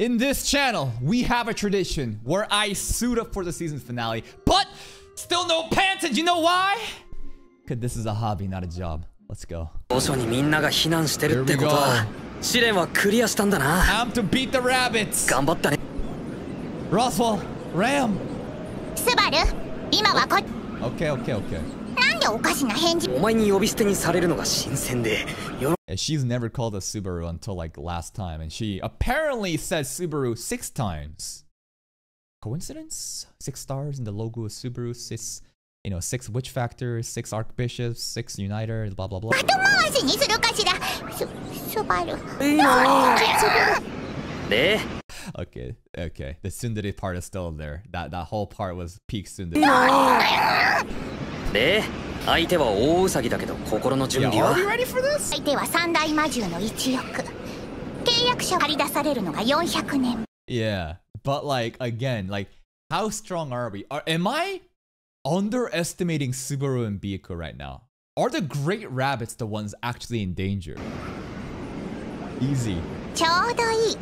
In this channel, we have a tradition where I suit up for the season finale, but still no pants, and you know why? Because this is a hobby, not a job. Let's go. Here we go. Time to beat the rabbits. Roswaal, Ram. Subaru, Okay. Yeah, she's never called us Subaru until like last time, and she apparently says Subaru 6 times. Coincidence? 6 stars in the logo of Subaru, 6, you know, 6 witch factors, 6 archbishops, 6 uniters, blah blah blah. Okay. The tsundere part is still there. That whole part was peak tsundere. Yeah, are you ready for this? Yeah, but like, again, like, how strong are we? Am I underestimating Subaru and Biku right now? Are the Great Rabbits the ones actually in danger? Easy. Oh,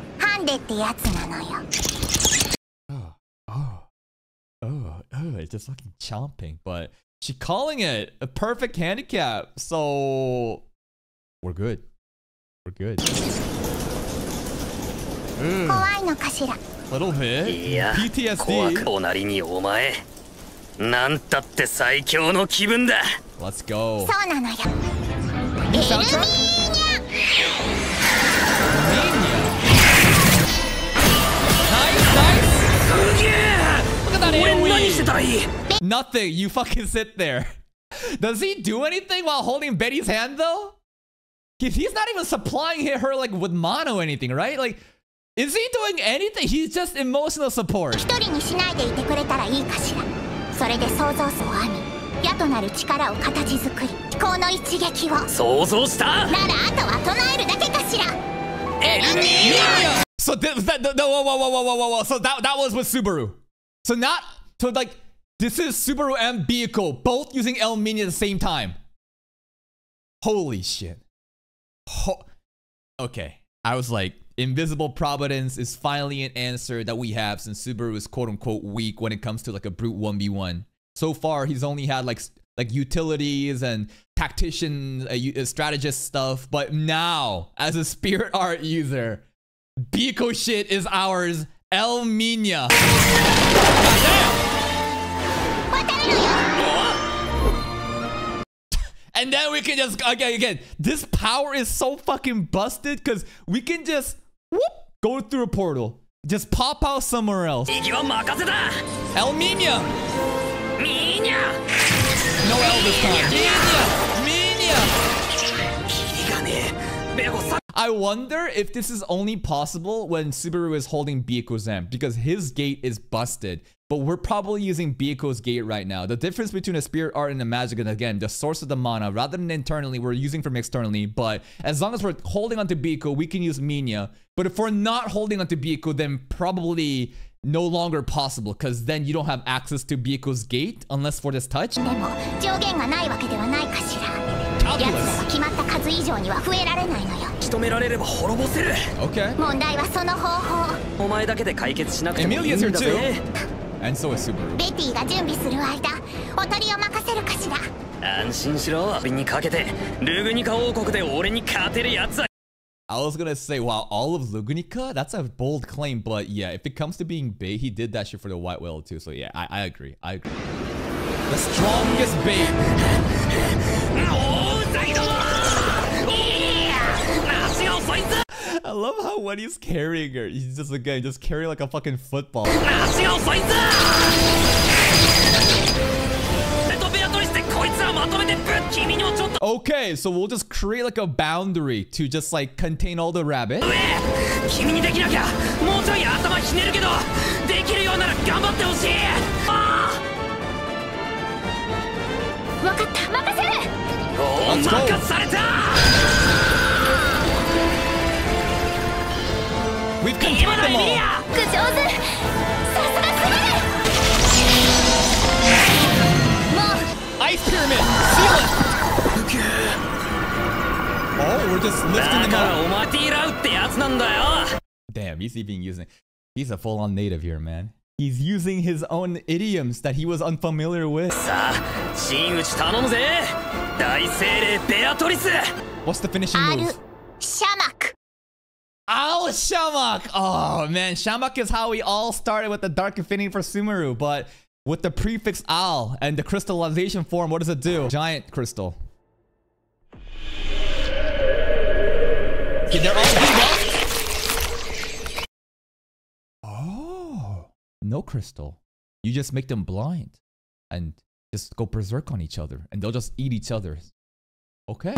it's just fucking chomping, but... She's calling it a perfect handicap, so we're good. We're good. Little bit. PTSD. Let's go. Nothing, you fucking sit there. Does he do anything while holding Betty's hand though? He's not even supplying her like with mono or anything, right? Like, is he doing anything? He's just emotional support. So whoa. So that was with Subaru. So not... So like, this is Subaru and Biku, both using El Minya at the same time. Holy shit. Okay, I was like, invisible providence is finally an answer that we have, since Subaru is quote unquote weak when it comes to like a brute 1v1. So far, he's only had like utilities and tactician, strategist stuff. But now, as a spirit art user, Biku shit is ours. El Minya. And then we can just, again, this power is so fucking busted because we can just, whoop, go through a portal. Just pop out somewhere else. El Minya. No L this time. Minya. I wonder if this is only possible when Subaru is holding Biiku's hand, because his gate is busted. But we're probably using Biiku's gate right now. The difference between a spirit art and a magic, and again, the source of the mana, rather than internally, we're using from externally. But as long as we're holding onto Biku, we can use Minya. But if we're not holding onto Biku, then probably no longer possible, because then you don't have access to Biiku's gate unless for this touch. Okay. Emilia's here too. And so is Subaru. I was gonna say, wow, all of Lugunica? That's a bold claim, but yeah, if it comes to being bait, he did that shit for the White Whale too, so yeah, I agree. I agree. The strongest bait. I love how when he's carrying her, he's just again just carrying like a fucking football. Okay, so we'll just create like a boundary to just like contain all the rabbits. Let's go. We've contained them all! Ice pyramid! Seal it! Oh, we're just lifting them up. Damn, he's even using... He's a full-on native here, man. He's using his own idioms that he was unfamiliar with. What's the finishing move? Shamak. Al Shamak! Oh, man. Shamak is how we all started with the Dark Infinity for Sumeru, but with the prefix Al and the crystallization form, what does it do? Giant crystal. Okay, they're all debuffed. Oh. No crystal. You just make them blind and just go berserk on each other, and they'll just eat each other. Okay.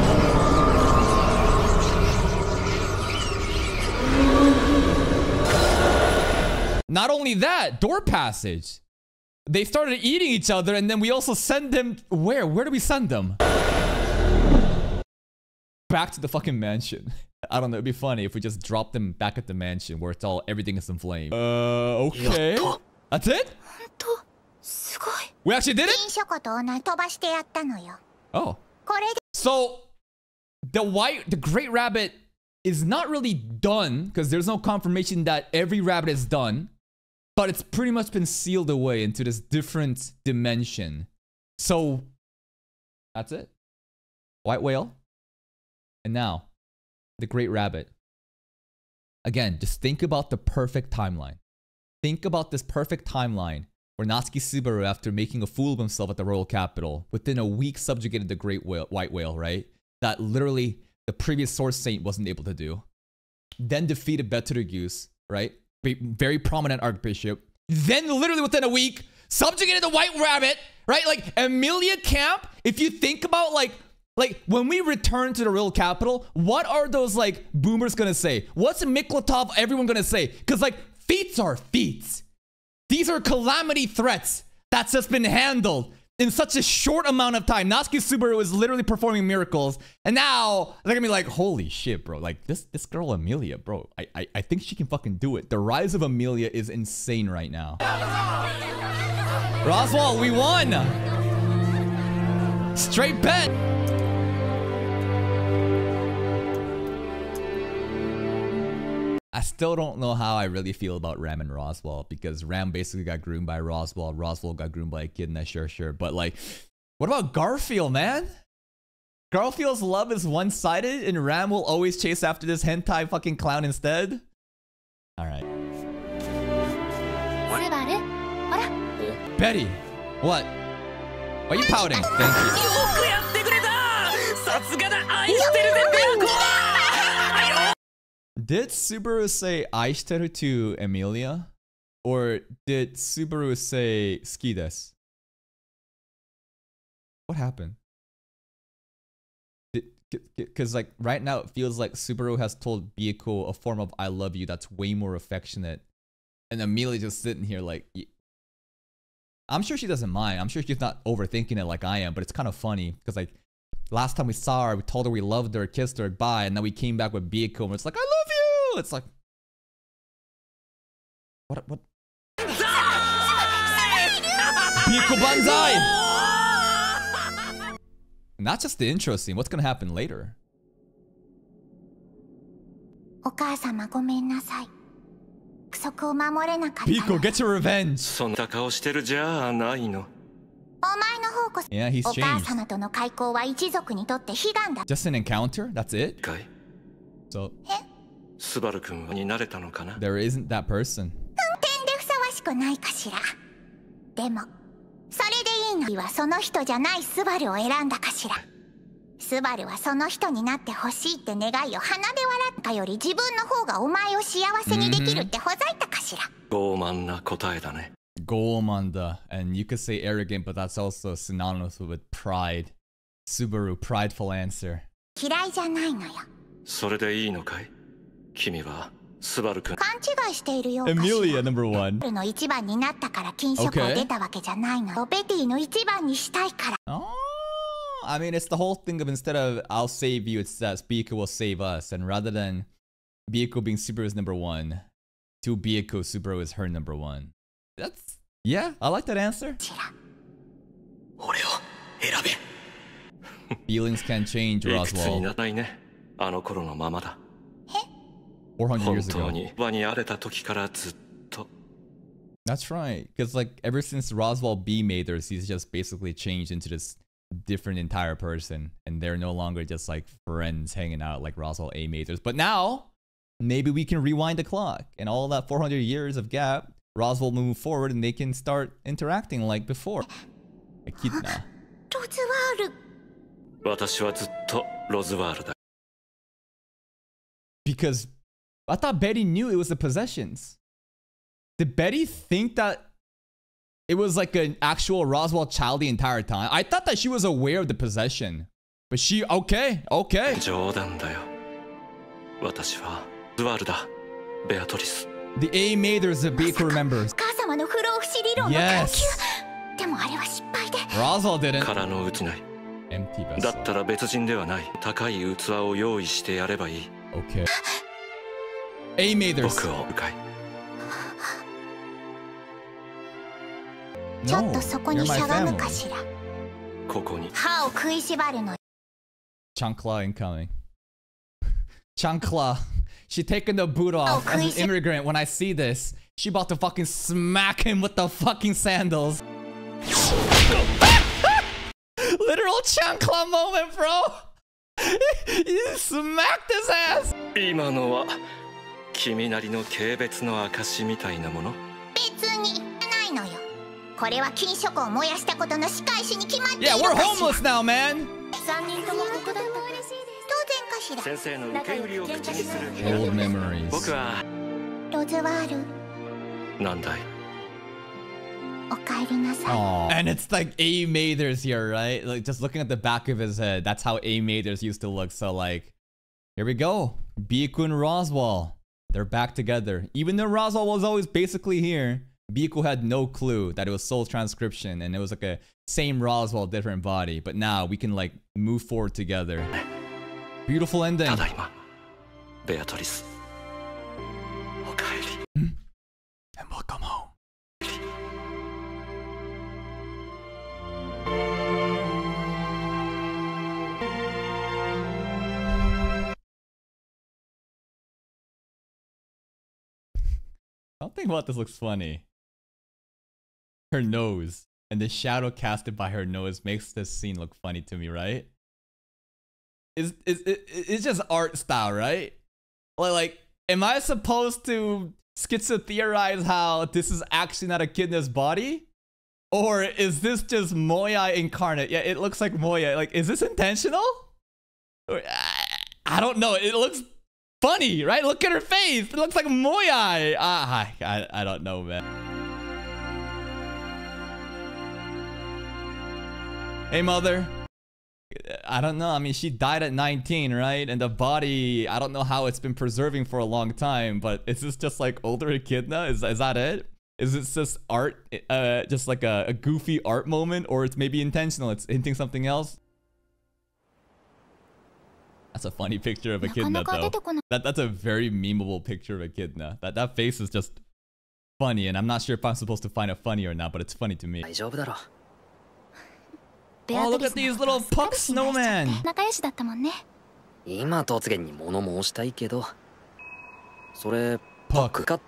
Not only that, door passage. They started eating each other, and then we also send them... Where? Where do we send them? Back to the fucking mansion. I don't know, it'd be funny if we just drop them back at the mansion where it's all... Everything is in flame. Okay. That's it? We actually did it? Oh. So, the Great Rabbit is not really done, because there's no confirmation that every rabbit is done. But it's pretty much been sealed away into this different dimension. So, that's it. White Whale. And now, the Great Rabbit. Again, just think about the perfect timeline. Think about this perfect timeline where Natsuki Subaru, after making a fool of himself at the Royal Capital, within a week subjugated the Great Whale, White Whale, right? That literally the previous Source Saint wasn't able to do. Then defeated Beturugus, right? Very prominent archbishop. Then literally within a week, subjugated the White Rabbit, right? Like Emilia camp, if you think about like when we return to the real capital, what are those like boomers gonna say? What's Miklatov everyone gonna say? Cause like feats are feats. These are calamity threats that's just been handled in such a short amount of time. Natsuki Subaru is literally performing miracles, and now they're gonna be like, holy shit, bro. Like, this girl Emilia, bro, I think she can fucking do it. The rise of Emilia is insane right now. Roswaal, we won! Straight bet! I still don't know how I really feel about Ram and Roswaal, because Ram basically got groomed by Roswaal. Roswaal got groomed by Echidna, sure. But like, what about Garfield, man? Garfield's love is one-sided, and Ram will always chase after this hentai fucking clown instead? Alright. Betty! What? Why are you pouting? Thank you. Did Subaru say Aishiteru to Emilia? Or did Subaru say Skides? What happened? Because like right now it feels like Subaru has told Bieko a form of I love you that's way more affectionate. And Emilia just sitting here like... I'm sure she doesn't mind. I'm sure she's not overthinking it like I am. But it's kind of funny because like last time we saw her, we told her we loved her, kissed her, bye. And then we came back with Bieko and it's like, I love you! It's like, what? Bieko Banzai! Not just the intro scene, what's gonna happen later? Bieko, get your revenge! Yeah, he's changed. Just an encounter? That's it? So... There isn't that person. Gourmanda, and you could say arrogant, but that's also synonymous with pride. Subaru, prideful answer. Emilia, number one. Okay. Oh, I mean, it's the whole thing of instead of I'll save you, it says Bieko will save us. And rather than Bieko being Subaru's number one, to Bieko, Subaru is her number one. That's... Yeah, I like that answer. Feelings can change, Roswaal. 400 years ago. That's right. Because like ever since Roswaal B made theirs, he's just basically changed into this different entire person. And they're no longer just like friends hanging out like Roswaal A made theirs. But now, maybe we can rewind the clock. And all that 400 years of gap, Roswaal move forward and they can start interacting like before. Echidna. Because I thought Betty knew it was the possessions. Did Betty think that it was like an actual Roswaal child the entire time? I thought that she was aware of the possession. But she... Okay, okay. The A Maiders of Baker remembers. Yes. Roswaal didn't. Empty vessel. Okay. A Maiders. No, you're my family. Chancla incoming. Chancla. She taking the boot off as an immigrant. When I see this, she about to fucking smack him with the fucking sandals. Literal Chancla moment, bro. You smacked his ass. Yeah, we're homeless now, man. Old memories. Aww. And it's like A Maiders here, right? Like just looking at the back of his head. That's how A Maiders used to look. So like, here we go. Biku and Roswaal. They're back together. Even though Roswaal was always basically here, Biku had no clue that it was soul transcription and it was like a same Roswaal, different body. But now we can like move forward together. Beautiful ending. Beatrice. And welcome home. Something about this looks funny. Her nose and the shadow casted by her nose makes this scene look funny to me, right? It's just art style, right? Like, am I supposed to schizo-theorize how this is actually not Echidna's body? Or is this just Moya incarnate? Yeah, it looks like Moya. Like, is this intentional? Or, I don't know. It looks... funny, right? Look at her face. It looks like Moyai. I don't know, man. Hey, mother. I don't know. I mean, she died at 19, right? And the body, I don't know how it's been preserving for a long time, but is this just like older Echidna? Is that it? Is this just art, just like a goofy art moment, or it's maybe intentional? It's hinting something else? That's a funny picture of Echidna, though. That's a very memeable picture of Echidna. That face is just funny, and I'm not sure if I'm supposed to find it funny or not, but it's funny to me. Oh, look at these little Puck snowmen! Puck. Wake up, Puck!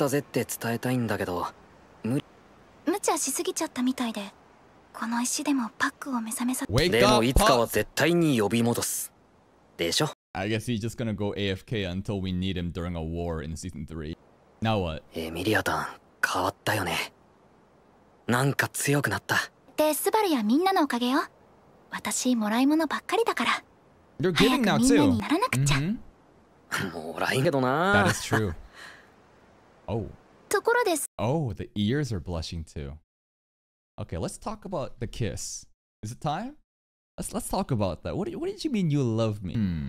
I guess he's just gonna go AFK until we need him during a war in season 3. Now what? Emilia, you're giving now too. That is true. Oh. Oh, the ears are blushing too. Okay, let's talk about the kiss. Is it time? Let's talk about that. What did you mean you love me? Hmm.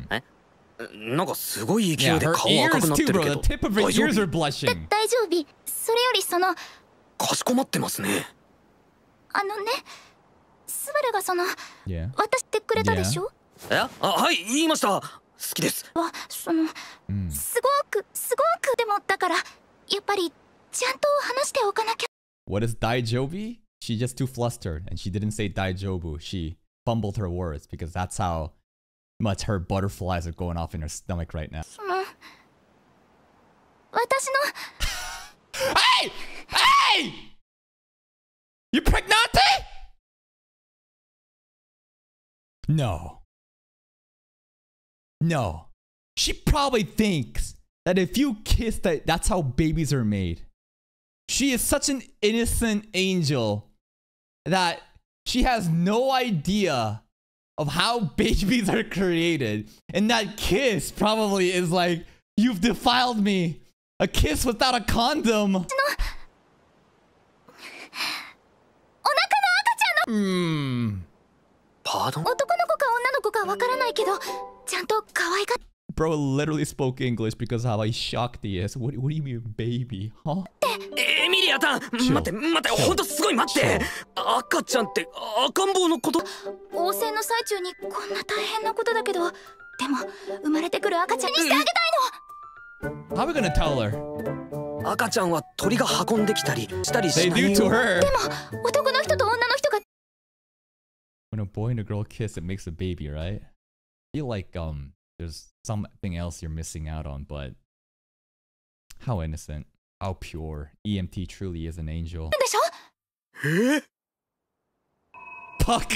Yeah, her ears too, bro. The tip of her ears are blushing. Yeah. Yeah. What is Daijobi? She just too flustered and she didn't say Daijobu. She fumbled her words because that's how much her butterflies are going off in her stomach right now. Hey! Hey! You pregnante? No. No. She probably thinks that if you kiss that's how babies are made. She is such an innocent angel that she has no idea of how babies are created. And that kiss probably is like, you've defiled me. A kiss without a condom. Hmm. Pardon? Bro literally spoke English because of how shocked he is. What do you mean, baby? Huh? Emilia, how are we gonna tell her? They do to her. When a boy and a girl kiss, it makes a baby, right? I feel like there's something else you're missing out on, but how innocent, how pure. EMT truly is an angel. Puck.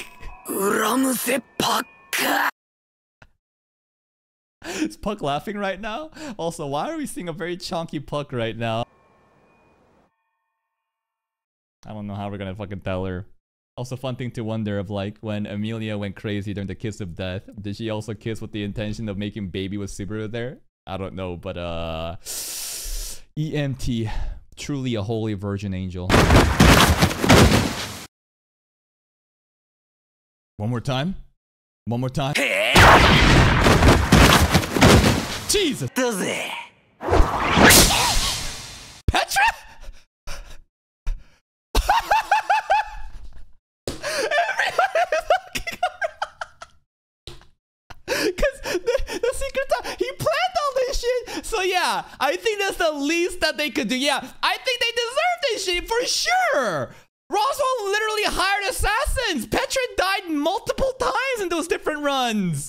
Is Puck laughing right now? Also, why are we seeing a very chunky Puck right now? I don't know how we're gonna fucking tell her. Also, fun thing to wonder of like, when Emilia went crazy during the kiss of death, did she also kiss with the intention of making baby with Subaru there? I don't know, but EMT, truly a holy virgin angel. One more time? One more time? Jesus! Petra? The secret time, he planned all this shit. So yeah, I think that's the least that they could do. Yeah, I think they deserve this shit for sure. Roswaal literally hired assassins. Petra died multiple times in those different runs.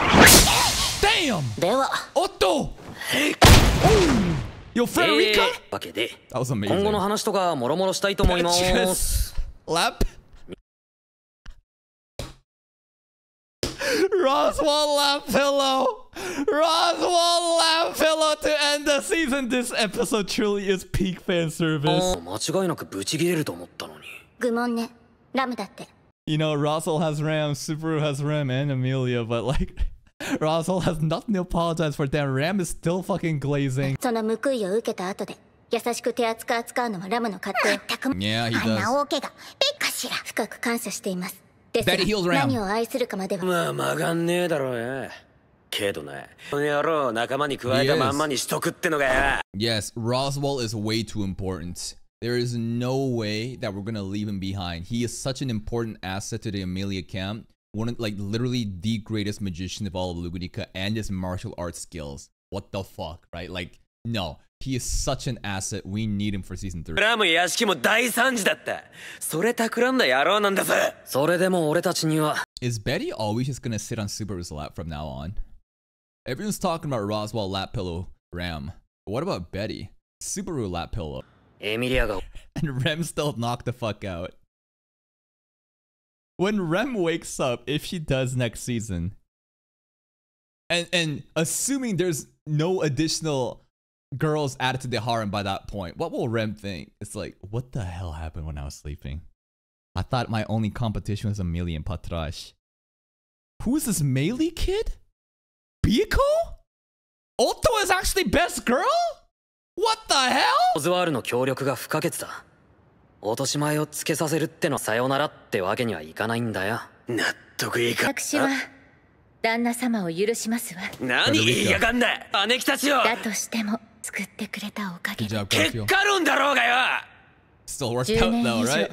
Damn. Otto. Oh. Yo, Frederica. That was amazing. Petra's lap. Roswaal lap pillow. Roswaal lap pillow to end the season. This episode truly is peak fan service. You know, Roswaal has Ram, Subaru has Rem, and Emilia, but like, Roswaal has nothing to apologize for. Damn, Ram is still fucking glazing. Yeah, he does. That he heals Ram. Yes, Roswaal is way too important. There is no way that we're gonna leave him behind. He is such an important asset to the Emilia camp. One of, like, literally the greatest magician of all of Lugunica, and his martial arts skills. What the fuck, right? Like, no. He is such an asset. We need him for season 3. Is Betty always just gonna sit on Subaru's lap from now on? Everyone's talking about Roswaal lap pillow Ram. But what about Betty? Subaru lap pillow. And Rem still knocked the fuck out. When Rem wakes up, if she does next season, and assuming there's no additional girls added to the harem by that point, what will Rem think? It's like, what the hell happened when I was sleeping? I thought my only competition was Emilia and Patrasche. Who is this Melee kid? Biko? Otto is actually best girl? What the hell? Good job, Garfield. Still worked out though, right?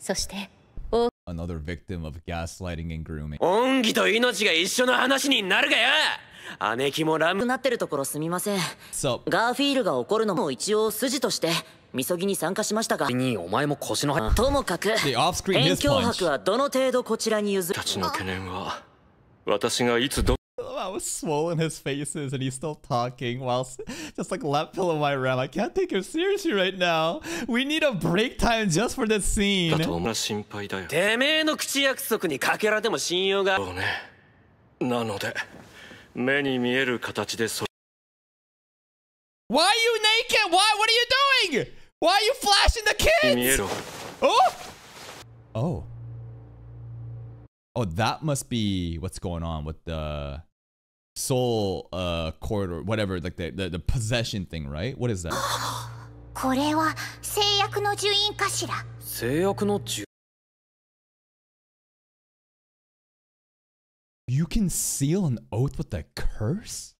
Yeah. Another victim of gaslighting and grooming. So, the off-screen is punched. how swollen his face is, and he's still talking whilst just like lap pillow my Ram. I can't take him seriously right now. We need a break time just for this scene. Why are you naked? Why? What are you doing? Why are you flashing the kids? Oh! Oh. Oh, that must be what's going on with the soul corridor, whatever, like the possession thing, right? What is that? You can seal an oath with a curse?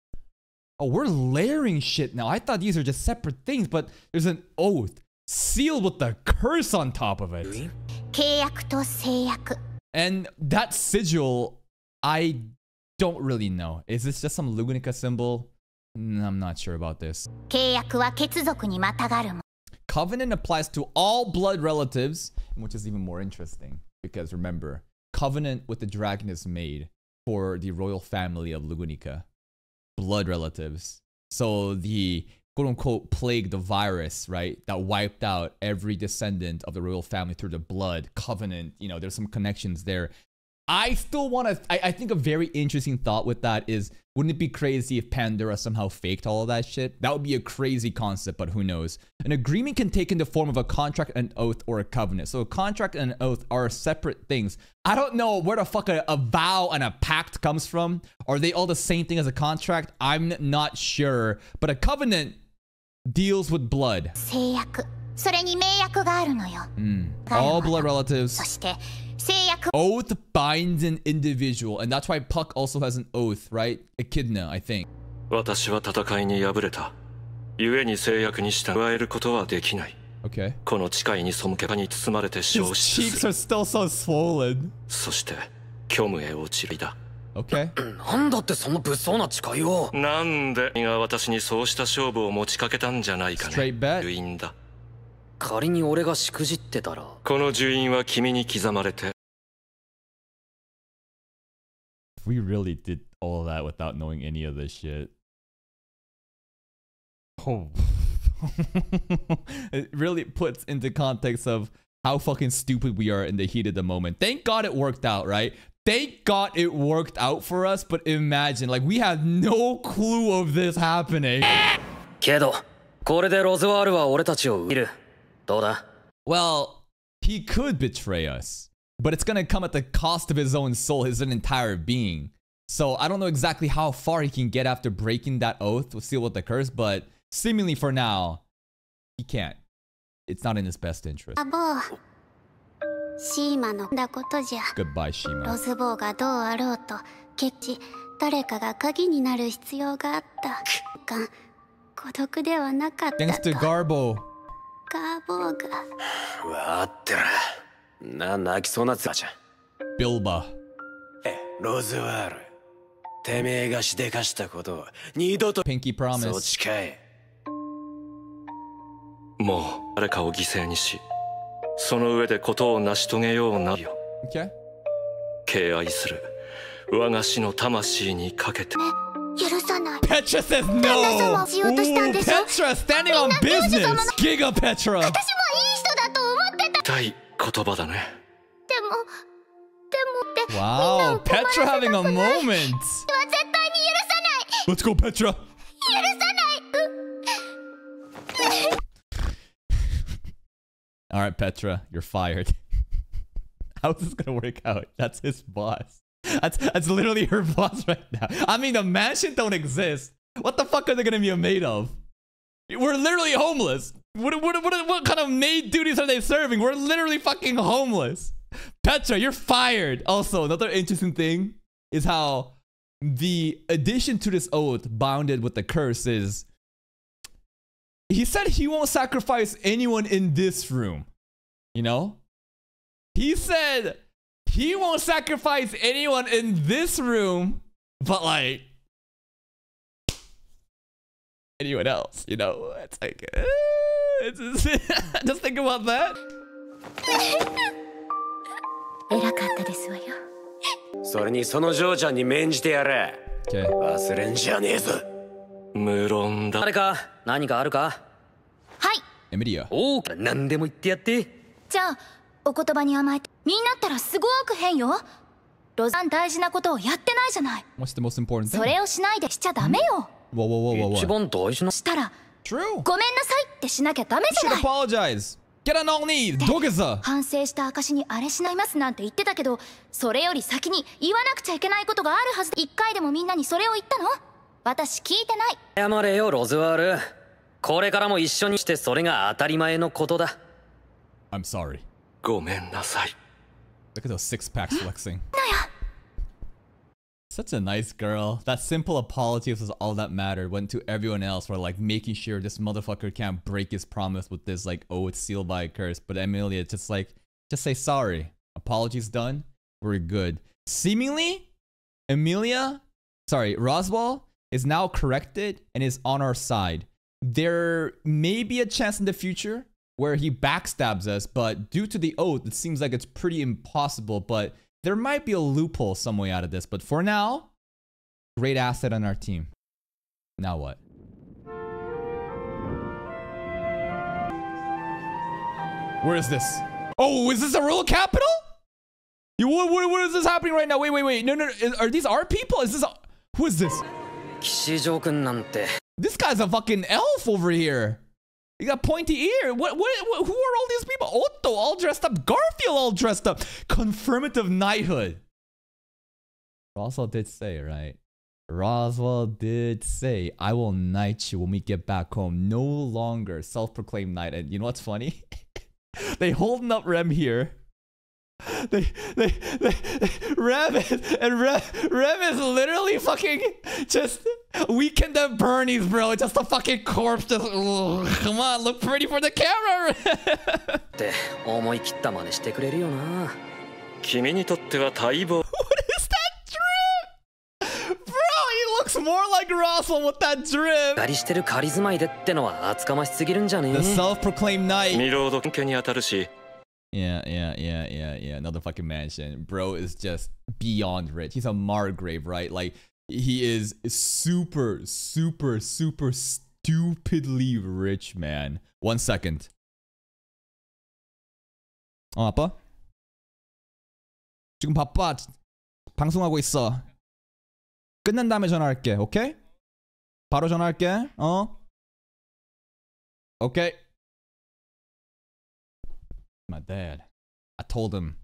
Oh, we're layering shit now. I thought these are just separate things, but there's an oath sealed with a curse on top of it. And that sigil, I don't really know. Is this just some Lugunica symbol? I'm not sure about this. Covenant applies to all blood relatives, which is even more interesting. Because remember, covenant with the dragon is made for the royal family of Lugunica. Blood relatives. So the quote-unquote plague, the virus, right, that wiped out every descendant of the royal family through the blood covenant, you know, there's some connections there. I still want to, I think a very interesting thought with that is, wouldn't it be crazy if Pandora somehow faked all of that shit? That would be a crazy concept, but who knows. An agreement can take in the form of a contract, an oath, or a covenant. So a contract and an oath are separate things. I don't know where the fuck a vow and a pact comes from. Are they all the same thing as a contract? I'm not sure, but a covenant deals with blood. All blood relatives. Oath binds an individual, and that's why Puck also has an oath, right? Echidna, I think. Okay. His cheeks are still so swollen. Okay. Straight bet. We really did all that without knowing any of this shit. Oh. It really puts into context of how fucking stupid we are in the heat of the moment. Thank God it worked out, right? Thank God it worked out for us, but imagine, like, we had no clue of this happening. Well, he could betray us, but it's gonna come at the cost of his own soul, his entire being. So I don't know exactly how far he can get after breaking that oath with seal with the curse, but seemingly for now, he can't. It's not in his best interest. Goodbye, Shima. Thanks to Garbo. Bilba. Pinky promise. Okay. Petra says no! Ooh, Petra standing on business! Giga Petra! Wow, Petra having a moment! Let's go, Petra! Alright, Petra, you're fired. How's this gonna work out? That's his boss. That's literally her boss right now. I mean, the mansion don't exist. What the fuck are they gonna be made of? We're literally homeless. What kind of maid duties are they serving? We're literally fucking homeless. Petra, you're fired. Also, another interesting thing is how the addition to this oath bounded with the curse is... He said he won't sacrifice anyone in this room. You know? He said... He won't sacrifice anyone in this room, but like anyone else, you know? It's like, it's just think about that. Okay. Emilia. Oh, what's the most important thing? Whoa. True. You should apologize. Get on all knees. I'm sorry. Look at those six-packs flexing. Such a nice girl. That simple apology was all that mattered. Went to everyone else for like making sure this motherfucker can't break his promise with this like, oh, it's sealed by a curse. But Emilia just like, just say sorry. Apology's done. We're good. Seemingly, Roswaal is now corrected and is on our side. There may be a chance in the future where he backstabs us, but due to the oath, it seems like it's pretty impossible, but there might be a loophole some way out of this, but for now, great asset on our team. Now what? Where is this? Oh, is this a rural capital? What is this happening right now? Wait. No. Are these our people? Is this a, who is this? This guy's a fucking elf over here. You got pointy ear. What? Who are all these people? Otto all dressed up. Garfield all dressed up. Confirmative knighthood. Roswaal did say, right? Roswaal did say, I will knight you when we get back home. No longer self-proclaimed knight. And you know what's funny? They holding up Rem here. Rem is literally fucking just Weekend at Bernie's, bro. Just a fucking corpse. Just come on, look pretty for the camera. What is that drip, bro? He looks more like Roswaal with that drip. The self-proclaimed knight. Yeah. Another fucking mansion. Bro is just beyond rich. He's a Margrave, right? Like, he is super stupidly rich, man. 1 second. 어, 아빠? 지금 바빠. 방송하고 있어. 끝난 다음에 전화할게, 오케이? 바로 전화할게, 어? 오케이. My dad. I told him,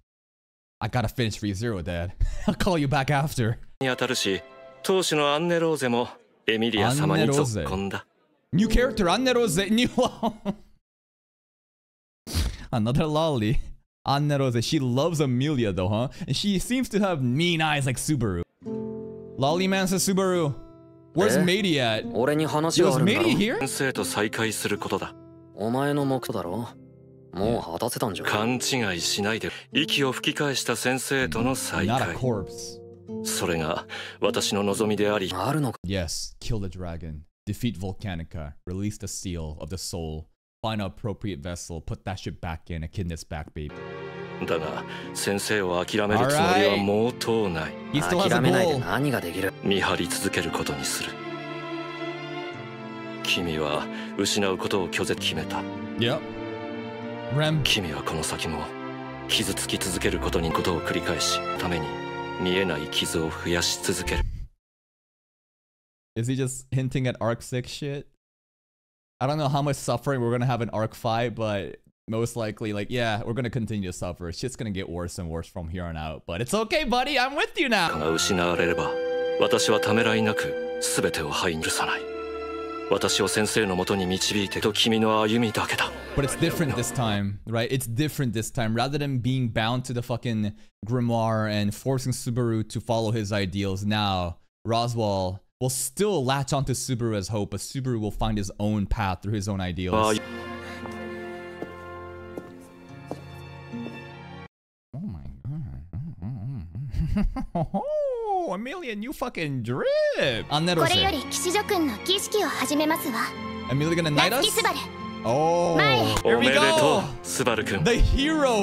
I gotta finish Re:Zero, Dad. I'll call you back after. Anne Rose. New character, Anne Rose. New. Another lolly. Anne Rose. She loves Emilia though, huh? And she seems to have mean eyes like Subaru. Lolly man says Subaru. Where's Meidi at? Is Meidi here? Not a corpse. Yes, kill the dragon. Defeat Volcanica. Release the seal of the soul. Find an appropriate vessel. Put that shit back in. Echidna's back, baby. Alright. He still has a goal. Yep. Rem. Is he just hinting at Arc 6 shit? I don't know how much suffering we're gonna have in Arc 5, but most likely, like, yeah, we're gonna continue to suffer. Shit's gonna get worse and worse from here on out. But it's okay, buddy, I'm with you now! But it's different this time, right? It's different this time. Rather than being bound to the fucking grimoire and forcing Subaru to follow his ideals, now Roswaal will still latch onto Subaru as hope, but Subaru will find his own path through his own ideals. Oh my god. Emilia, new fucking drip. Emilia gonna knight us? Oh, here we go. The hero.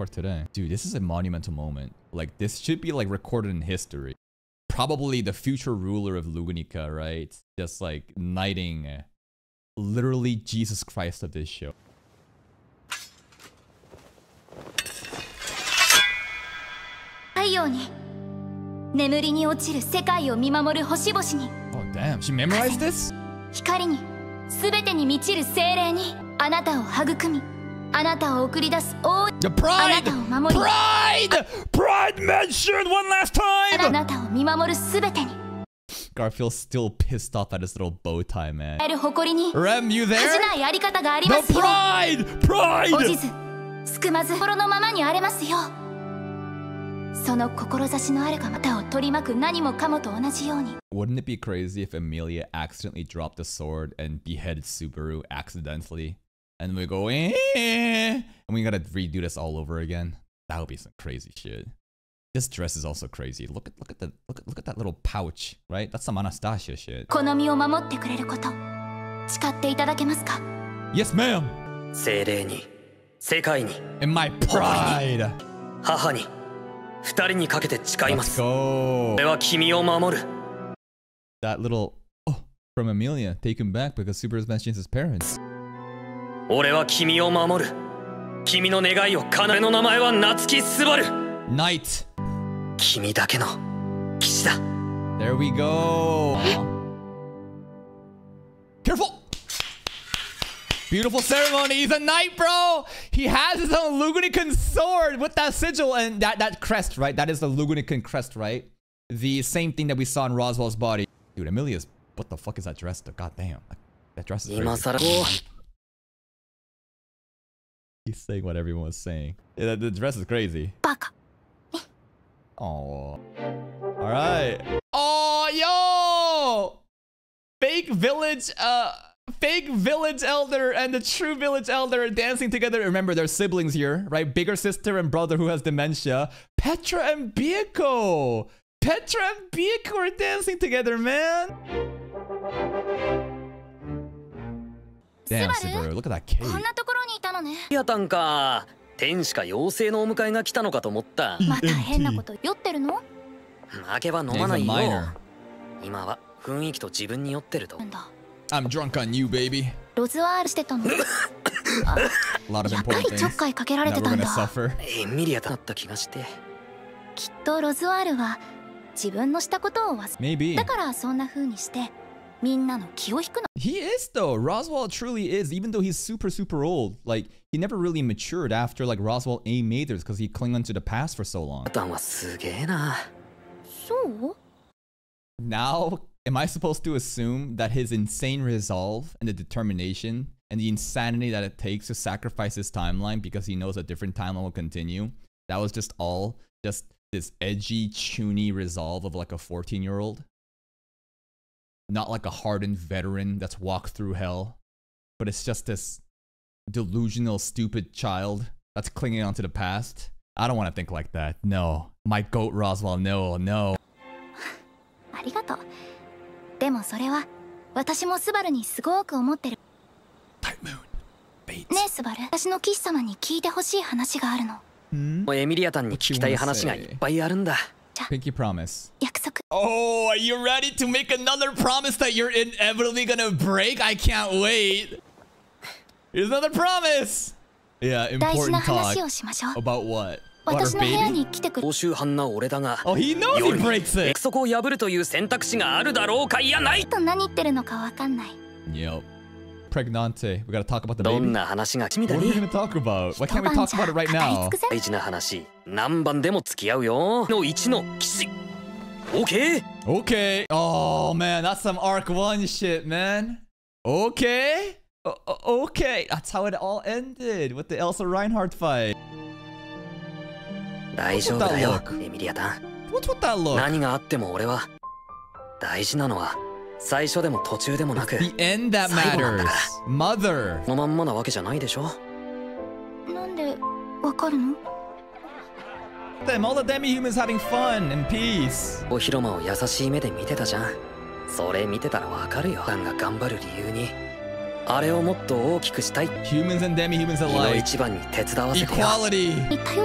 or today. Dude, this is a monumental moment. Like, this should be, like, recorded in history. Probably the future ruler of Lugunica, right? Just, like, knighting literally Jesus Christ of this show. Oh, damn. She memorized this? The pride! Pride! Pride mentioned one last time! Garfield's still pissed off at his little bow tie, man. Rem, you there? The pride! Pride! Wouldn't it be crazy if Emilia accidentally dropped the sword and beheaded Subaru accidentally? And we go, and we gotta redo this all over again. That would be some crazy shit. This dress is also crazy. Look at that little pouch, right? That's some Anastasia shit. Yes, ma'am. In my pride. Let's go. That little oh from Emilia, taken back because Subaru's mentioned his parents. Knight. There we go. Careful. Beautiful ceremony. He's a knight, bro. He has his own Lugunican sword with that sigil and that crest, right? That is the Lugunican crest, right? The same thing that we saw in Roswell's body. Dude, Emilia's... What the fuck is that dress? God damn. That dress is crazy. He's saying what everyone was saying. Yeah, the dress is crazy. Oh, all right. Oh, yo! Fake village elder and the true village elder are dancing together. Remember, they're siblings here, right? Bigger sister and brother who has dementia. Petra and Bieko. Petra and Bieko are dancing together, man. Damn, Subaru, look at that cake. I'm drunk on you, baby. A lot of important things. Now we're gonna suffer. Maybe. He is though. Roswaal truly is, even though he's super old. Like, he never really matured after like Roswaal A. Mathers because he clung onto the past for so long. Now, am I supposed to assume that his insane resolve and the determination and the insanity that it takes to sacrifice his timeline because he knows a different timeline will continue, that was just all just this edgy, chuny resolve of like a 14-year-old? Not like a hardened veteran that's walked through hell, but it's just this delusional, stupid child that's clinging onto the past. I don't want to think like that. No. My goat, Roswaal. No, no. Tight moon. Fate. Pinky promise. Oh, are you ready to make another promise that you're inevitably gonna break? I can't wait. Here's another promise. Yeah, important talk. About what? About her baby? Oh, he knows he breaks it. Yep. Pregnante. We gotta talk about the baby. What are we gonna talk about? Why can't we talk about it right now? Okay. Okay. Oh, man. That's some Arc 1 shit, man. Okay. Okay. That's how it all ended with the Elsa Reinhardt fight. What's with that look? What's with that look? It's the end that matters. Mother. Them, all the demi-humans having fun and peace. Humans and demi-humans alike. Equality. Okay.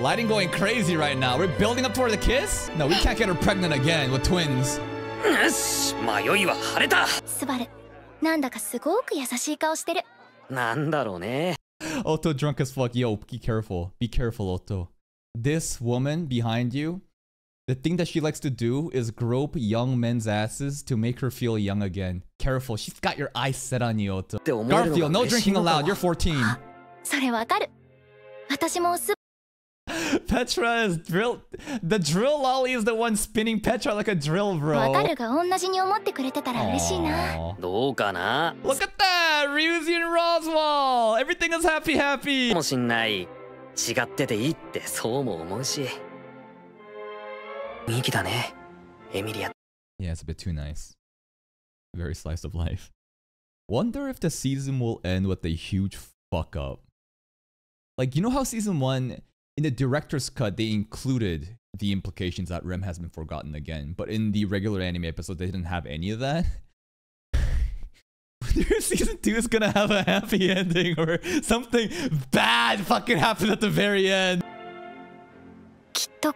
Lighting going crazy right now. We're building up toward the kiss? No, we can't get her pregnant again with twins. Otto drunk as fuck. Yo, be careful. Be careful, Otto. This woman behind you, the thing that she likes to do is grope young men's asses to make her feel young again. Careful, she's got your eyes set on you, Otto. Garfield, no drinking allowed. You're 14. Petra is drill. The drill lolly is the one spinning Petra like a drill, bro. Aww. Look at that! Ryuzi and Roswaal! Everything is happy, happy! Yeah, it's a bit too nice. Very slice of life. Wonder if the season will end with a huge fuck up. Like, you know how season 1, in the director's cut, they included the implications that Rem has been forgotten again. But in the regular anime episode, they didn't have any of that. Season 2 is gonna have a happy ending or something bad fucking happened at the very end. The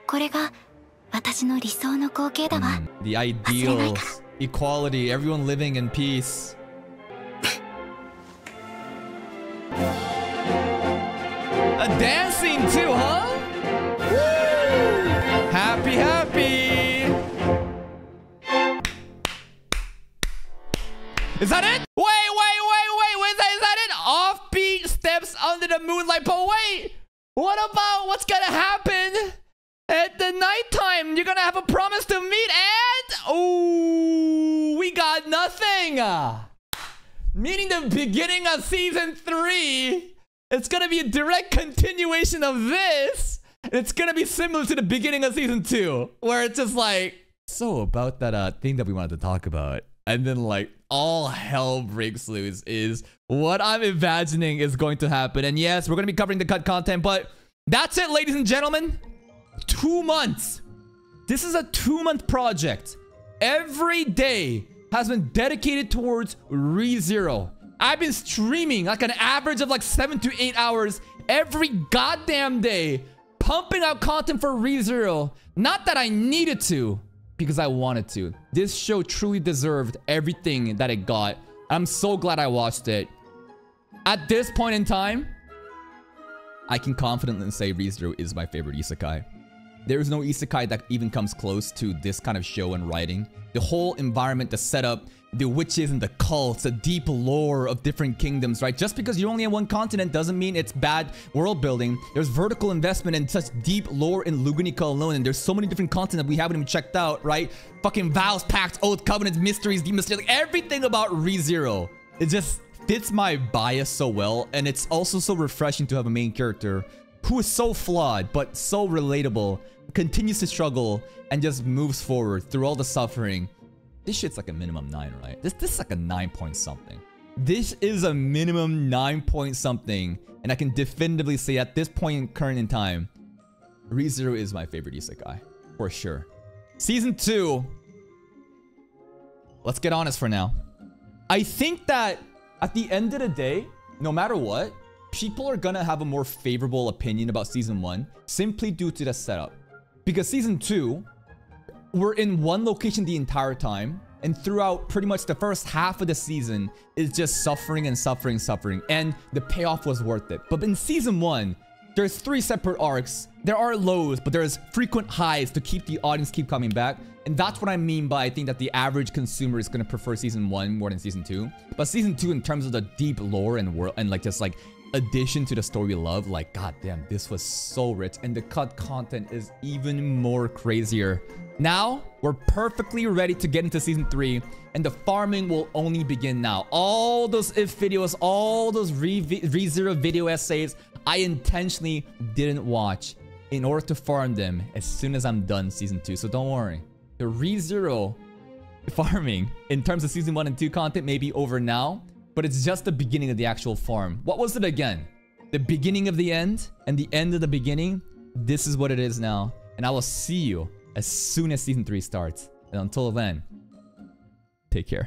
ideals, equality, everyone living in peace. A dancing too, huh? Woo! Happy, happy! Is that it? Wait, is that it? Offbeat steps under the moonlight, but wait! What about what's gonna happen at the nighttime? You're gonna have a promise to meet and... Ooh, we got nothing! Meaning the beginning of season 3... It's gonna be a direct continuation of this. It's gonna be similar to the beginning of season 2, where it's just like, so about that thing that we wanted to talk about, and then like all hell breaks loose is what I'm imagining is going to happen. And yes, we're gonna be covering the cut content, but that's it, ladies and gentlemen. 2 months. This is a 2-month project. Every day has been dedicated towards Re:Zero. I've been streaming like an average of like 7 to 8 hours every goddamn day, pumping out content for Re:Zero. Not that I needed to, because I wanted to. This show truly deserved everything that it got. I'm so glad I watched it. At this point in time, I can confidently say Re:Zero is my favorite isekai. There is no isekai that even comes close to this kind of show and writing. The whole environment, the setup, the witches and the cults, the deep lore of different kingdoms, right? Just because you're only in one continent doesn't mean it's bad world building. There's vertical investment in such deep lore in Lugunica alone, and there's so many different content that we haven't even checked out, right? Fucking vows, pacts, oath, covenants, mysteries, demysterious, like everything about Re:Zero. It just fits my bias so well, and it's also so refreshing to have a main character who is so flawed, but so relatable, continues to struggle, and just moves forward through all the suffering. This shit's like a minimum 9, right? This is like a 9 point something. This is a minimum 9 point something. And I can definitively say at this point in current in time, Re:Zero is my favorite isekai. For sure. Season 2. Let's get honest for now. I think that at the end of the day, no matter what, people are gonna have a more favorable opinion about season 1 simply due to the setup. Because season 2... we're in one location the entire time, and throughout pretty much the first half of the season is just suffering and suffering, suffering, and the payoff was worth it. But in season 1, there's 3 separate arcs. There are lows, but there's frequent highs to keep the audience keep coming back, and that's what I mean by I think that the average consumer is gonna prefer season 1 more than season 2. But season 2, in terms of the deep lore and world and like just like addition to the story we love, like goddamn, this was so rich, and the cut content is even more crazier. Now, we're perfectly ready to get into Season 3, and the farming will only begin now. All those if videos, all those Re:Zero video essays, I intentionally didn't watch in order to farm them as soon as I'm done Season 2. So don't worry. The Re:Zero farming in terms of Season 1 and 2 content may be over now, but it's just the beginning of the actual farm. What was it again? the beginning of the end and the end of the beginning. This is what it is now. And I will see you as soon as season 3 starts. And until then, take care.